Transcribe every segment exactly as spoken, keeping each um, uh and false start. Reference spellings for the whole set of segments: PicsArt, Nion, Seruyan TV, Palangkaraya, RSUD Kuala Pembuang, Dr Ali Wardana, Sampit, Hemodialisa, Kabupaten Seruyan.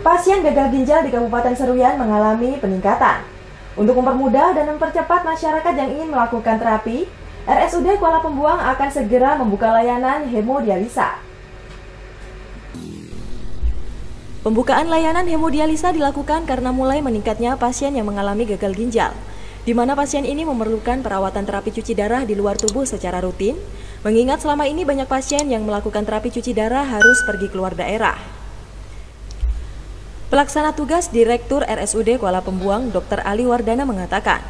pasien gagal ginjal di Kabupaten Seruyan mengalami peningkatan. Untuk mempermudah dan mempercepat masyarakat yang ingin melakukan terapi, R S U D Kuala Pembuang akan segera membuka layanan hemodialisa. Pembukaan layanan hemodialisa dilakukan karena mulai meningkatnya pasien yang mengalami gagal ginjal, di mana pasien ini memerlukan perawatan terapi cuci darah di luar tubuh secara rutin, mengingat selama ini banyak pasien yang melakukan terapi cuci darah harus pergi keluar daerah. Pelaksana tugas Direktur R S U D Kuala Pembuang, dokter Ali Wardana mengatakan,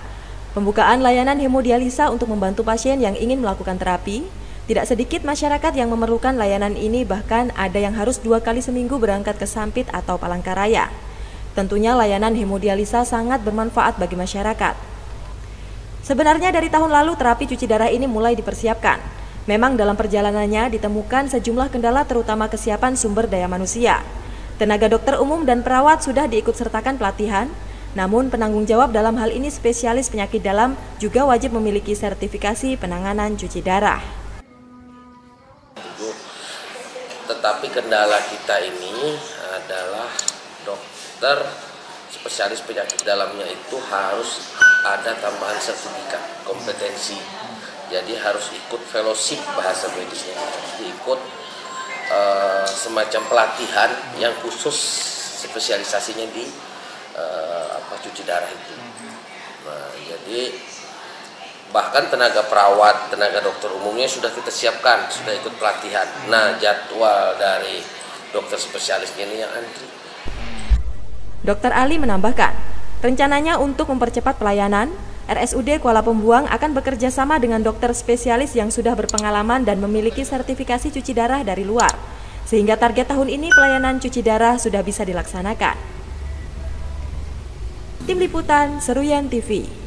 pembukaan layanan hemodialisa untuk membantu pasien yang ingin melakukan terapi, tidak sedikit masyarakat yang memerlukan layanan ini, bahkan ada yang harus dua kali seminggu berangkat ke Sampit atau Palangkaraya. Tentunya layanan hemodialisa sangat bermanfaat bagi masyarakat. Sebenarnya dari tahun lalu terapi cuci darah ini mulai dipersiapkan. Memang dalam perjalanannya ditemukan sejumlah kendala terutama kesiapan sumber daya manusia. Tenaga dokter umum dan perawat sudah diikutsertakan pelatihan, namun penanggung jawab dalam hal ini spesialis penyakit dalam juga wajib memiliki sertifikasi penanganan cuci darah. Tetapi kendala kita ini adalah dokter spesialis penyakit dalamnya itu harus ada tambahan sertifikat kompetensi. Jadi harus ikut fellowship bahasa medisnya, ikut Uh, semacam pelatihan yang khusus spesialisasinya di uh, apa cuci darah itu. Nah, jadi bahkan tenaga perawat, tenaga dokter umumnya sudah kita siapkan, sudah ikut pelatihan. Nah, jadwal dari dokter spesialis ini yang antri. Dokter Ali menambahkan, rencananya untuk mempercepat pelayanan, R S U D Kuala Pembuang akan bekerja sama dengan dokter spesialis yang sudah berpengalaman dan memiliki sertifikasi cuci darah dari luar, sehingga target tahun ini pelayanan cuci darah sudah bisa dilaksanakan. Tim Liputan Seruyan T V.